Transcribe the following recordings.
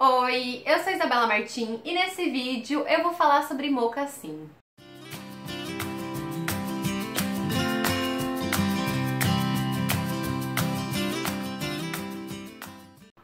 Oi, eu sou a Isabela Martin e nesse vídeo eu vou falar sobre mocassim.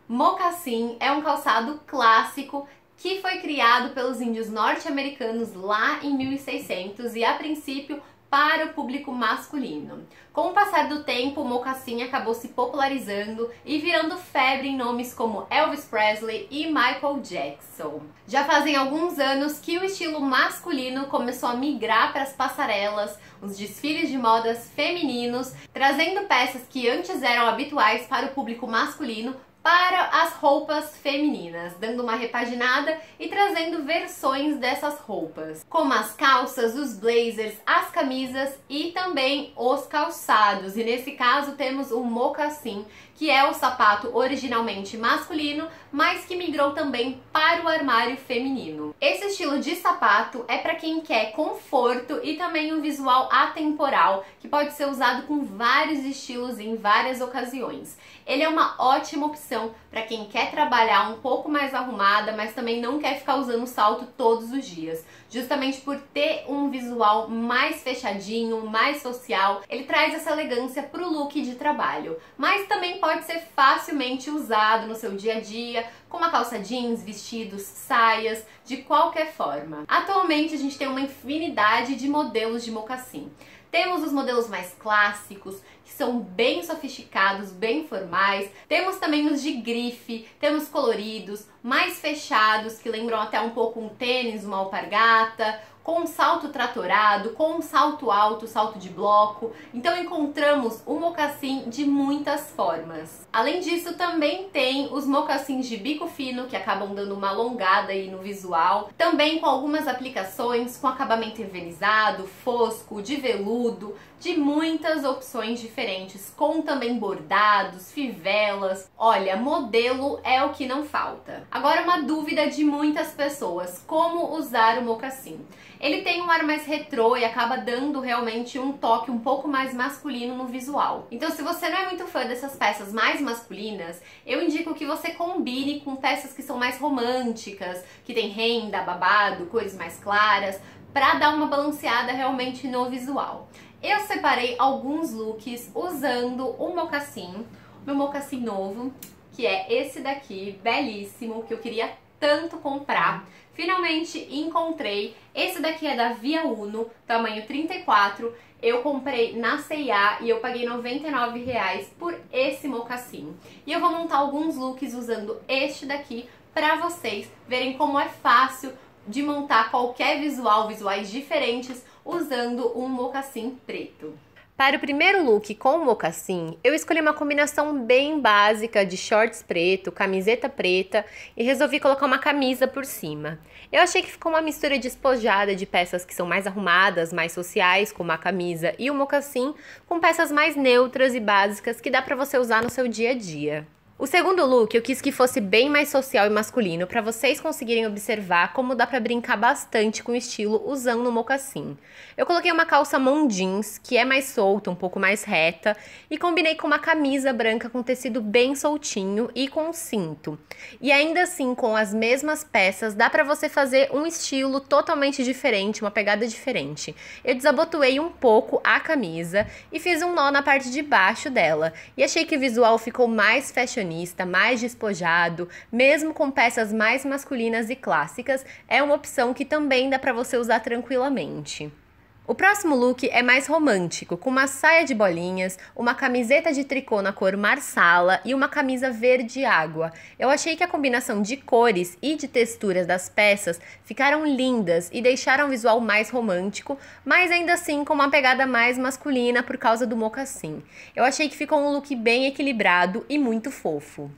Mocassim é um calçado clássico que foi criado pelos índios norte-americanos lá em 1600 e a princípio para o público masculino. Com o passar do tempo, o mocassim acabou se popularizando e virando febre em nomes como Elvis Presley e Michael Jackson. Já fazem alguns anos que o estilo masculino começou a migrar para as passarelas, os desfiles de modas femininos, trazendo peças que antes eram habituais para o público masculino para as roupas femininas, dando uma repaginada e trazendo versões dessas roupas, como as calças, os blazers, as camisas e também os calçados. E nesse caso temos o mocassim, que é o sapato originalmente masculino, mas que migrou também para o armário feminino. Esse estilo de sapato é para quem quer conforto e também um visual atemporal, que pode ser usado com vários estilos em várias ocasiões. Ele é uma ótima opção para quem quer trabalhar um pouco mais arrumada, mas também não quer ficar usando salto todos os dias. Justamente por ter um visual mais fechadinho, mais social, ele traz essa elegância pro look de trabalho. Mas também pode ser facilmente usado no seu dia a dia, com uma calça jeans, vestidos, saias, de qualquer forma. Atualmente a gente tem uma infinidade de modelos de mocassim. Temos os modelos mais clássicos, que são bem sofisticados, bem formais. Temos também os de grife, temos coloridos, mais fechados, que lembram até um pouco um tênis, uma alpargata, com um salto tratorado, com um salto alto, salto de bloco. Então encontramos o mocassim de muitas formas. Além disso, também tem os mocassins de bico fino, que acabam dando uma alongada aí no visual. Também com algumas aplicações, com acabamento envernizado, fosco, de veludo, de muitas opções diferentes, com também bordados, fivelas. Olha, modelo é o que não falta. Agora, uma dúvida de muitas pessoas: como usar o mocassim? Ele tem um ar mais retrô e acaba dando realmente um toque um pouco mais masculino no visual. Então, se você não é muito fã dessas peças mais masculinas, eu indico que você combine com peças que são mais românticas, que tem renda, babado, cores mais claras, para dar uma balanceada realmente no visual. Eu separei alguns looks usando um mocassim, meu mocassim novo, que é esse daqui, belíssimo, que eu queria tanto comprar. Finalmente encontrei. Esse daqui é da Via Uno, tamanho 34. Eu comprei na C&A e eu paguei R$99 por esse mocassim. E eu vou montar alguns looks usando este daqui para vocês verem como é fácil de montar qualquer visual, visuais diferentes, usando um mocassim preto. Para o primeiro look com o mocassim, eu escolhi uma combinação bem básica de shorts preto, camiseta preta e resolvi colocar uma camisa por cima. Eu achei que ficou uma mistura despojada de peças que são mais arrumadas, mais sociais, como a camisa e o mocassim, com peças mais neutras e básicas que dá para você usar no seu dia a dia. O segundo look eu quis que fosse bem mais social e masculino, para vocês conseguirem observar como dá para brincar bastante com o estilo usando o mocassim. Eu coloquei uma calça mom jeans, que é mais solta, um pouco mais reta, e combinei com uma camisa branca com tecido bem soltinho e com cinto. E ainda assim, com as mesmas peças, dá para você fazer um estilo totalmente diferente, uma pegada diferente. Eu desabotoei um pouco a camisa e fiz um nó na parte de baixo dela, e achei que o visual ficou mais fashionista, mais despojado, mesmo com peças mais masculinas e clássicas, é uma opção que também dá para você usar tranquilamente. O próximo look é mais romântico, com uma saia de bolinhas, uma camiseta de tricô na cor marsala e uma camisa verde água. Eu achei que a combinação de cores e de texturas das peças ficaram lindas e deixaram o visual mais romântico, mas ainda assim com uma pegada mais masculina por causa do mocassim. Eu achei que ficou um look bem equilibrado e muito fofo.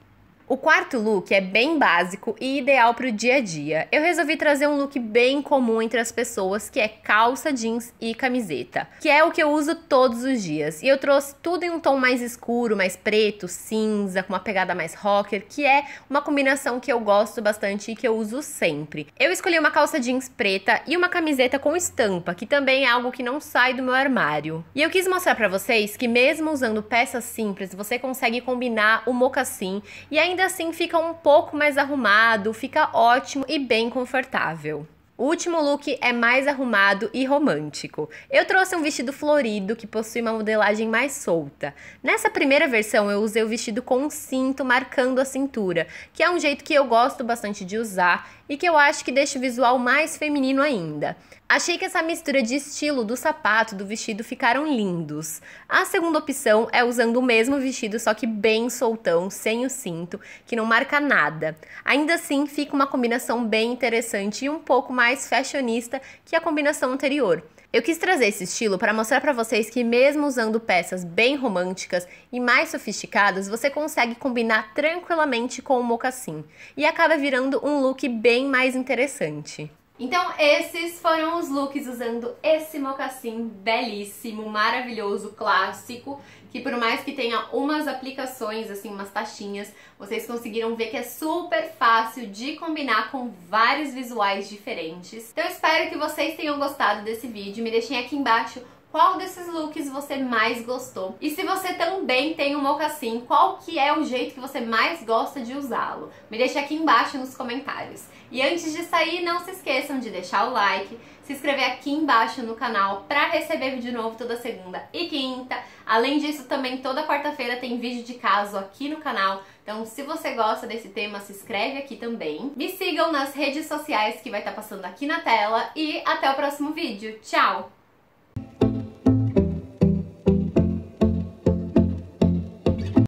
O quarto look é bem básico e ideal para o dia a dia. Eu resolvi trazer um look bem comum entre as pessoas, que é calça jeans e camiseta, que é o que eu uso todos os dias. E eu trouxe tudo em um tom mais escuro, mais preto, cinza, com uma pegada mais rocker, que é uma combinação que eu gosto bastante e que eu uso sempre. Eu escolhi uma calça jeans preta e uma camiseta com estampa, que também é algo que não sai do meu armário. E eu quis mostrar para vocês que mesmo usando peças simples, você consegue combinar o mocassim e ainda ainda assim fica um pouco mais arrumado, fica ótimo e bem confortável. O último look é mais arrumado e romântico. Eu trouxe um vestido florido que possui uma modelagem mais solta. Nessa primeira versão eu usei o vestido com um cinto marcando a cintura, que é um jeito que eu gosto bastante de usar e que eu acho que deixa o visual mais feminino ainda. Achei que essa mistura de estilo do sapato e do vestido ficaram lindos. A segunda opção é usando o mesmo vestido, só que bem soltão, sem o cinto, que não marca nada. Ainda assim, fica uma combinação bem interessante e um pouco mais fashionista que a combinação anterior. Eu quis trazer esse estilo para mostrar para vocês que mesmo usando peças bem românticas e mais sofisticadas, você consegue combinar tranquilamente com o mocassim e acaba virando um look bem mais interessante. Então esses foram os looks usando esse mocassim belíssimo, maravilhoso, clássico, que por mais que tenha umas aplicações, assim, umas taxinhas, vocês conseguiram ver que é super fácil de combinar com vários visuais diferentes. Então eu espero que vocês tenham gostado desse vídeo, me deixem aqui embaixo qual desses looks você mais gostou. E se você também tem um mocassim, qual que é o jeito que você mais gosta de usá-lo? Me deixa aqui embaixo nos comentários. E antes de sair, não se esqueçam de deixar o like, se inscrever aqui embaixo no canal para receber vídeo novo toda segunda e quinta. Além disso, também toda quarta-feira tem vídeo de caso aqui no canal. Então, se você gosta desse tema, se inscreve aqui também. Me sigam nas redes sociais que vai estar passando aqui na tela. E até o próximo vídeo. Tchau!